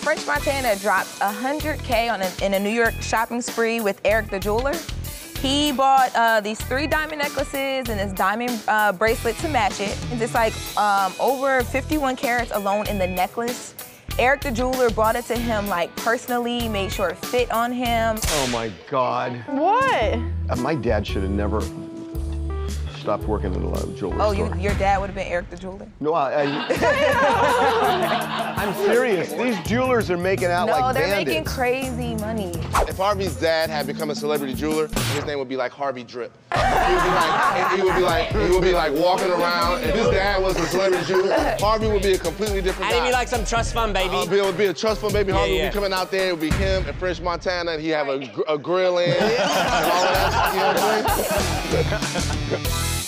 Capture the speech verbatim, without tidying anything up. French Montana dropped one hundred K on a, in a New York shopping spree with Eric the Jeweler. He bought uh, these three diamond necklaces and this diamond uh, bracelet to match it. And it's like um, over fifty-one carats alone in the necklace. Eric the Jeweler brought it to him like personally, made sure it fit on him. Oh my God. What? Uh, my dad should have never stopped working in a jewelry oh, store. Oh, you, your dad would have been Eric the Jeweler? No, I... I I'm serious. These jewelers are making out no, like bandits. No, they're making crazy money. If Harvey's dad had become a celebrity jeweler, his name would be like Harvey Drip. He would be like, he would be like, he would be like walking around. If his dad was a celebrity jeweler, Harvey would be a completely different guy. And he'd be like some trust fund baby. Uh, it would be a trust fund baby. Harvey yeah, yeah. would be coming out there. It would be him and French Montana, and he'd have a, a grill in and all of that. You know what I'm saying?